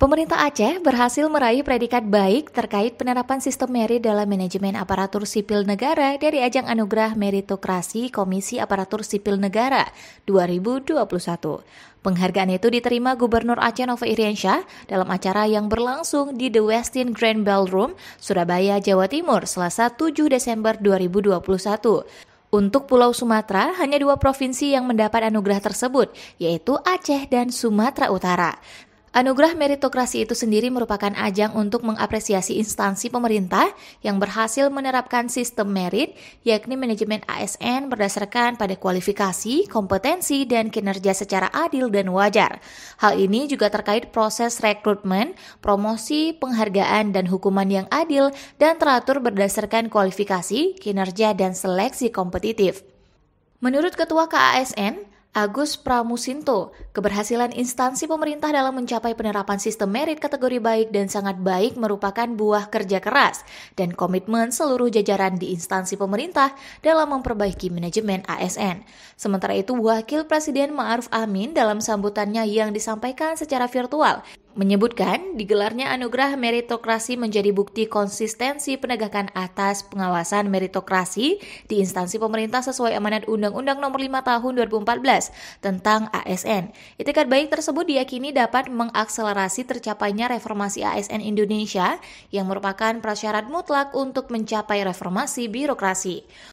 Pemerintah Aceh berhasil meraih predikat baik terkait penerapan sistem merit dalam manajemen aparatur sipil negara dari ajang anugerah meritokrasi Komisi Aparatur Sipil Negara 2021. Penghargaan itu diterima Gubernur Aceh Nova Iriansyah dalam acara yang berlangsung di The Westin Grand Ballroom, Surabaya, Jawa Timur, Selasa 7 Desember 2021. Untuk Pulau Sumatera, hanya 2 provinsi yang mendapat anugerah tersebut, yaitu Aceh dan Sumatera Utara. Anugerah meritokrasi itu sendiri merupakan ajang untuk mengapresiasi instansi pemerintah yang berhasil menerapkan sistem merit, yakni manajemen ASN berdasarkan pada kualifikasi, kompetensi, dan kinerja secara adil dan wajar. Hal ini juga terkait proses rekrutmen, promosi, penghargaan, dan hukuman yang adil dan teratur berdasarkan kualifikasi, kinerja, dan seleksi kompetitif. Menurut Ketua KASN, Agus Pramusinto, keberhasilan instansi pemerintah dalam mencapai penerapan sistem merit kategori baik dan sangat baik merupakan buah kerja keras dan komitmen seluruh jajaran di instansi pemerintah dalam memperbaiki manajemen ASN. Sementara itu, Wakil Presiden Ma'ruf Amin dalam sambutannya yang disampaikan secara virtual menyebutkan digelarnya anugerah meritokrasi menjadi bukti konsistensi penegakan atas pengawasan meritokrasi di instansi pemerintah sesuai amanat Undang-Undang Nomor 5 Tahun 2014 tentang ASN. Itikad baik tersebut diyakini dapat mengakselerasi tercapainya reformasi ASN Indonesia yang merupakan prasyarat mutlak untuk mencapai reformasi birokrasi.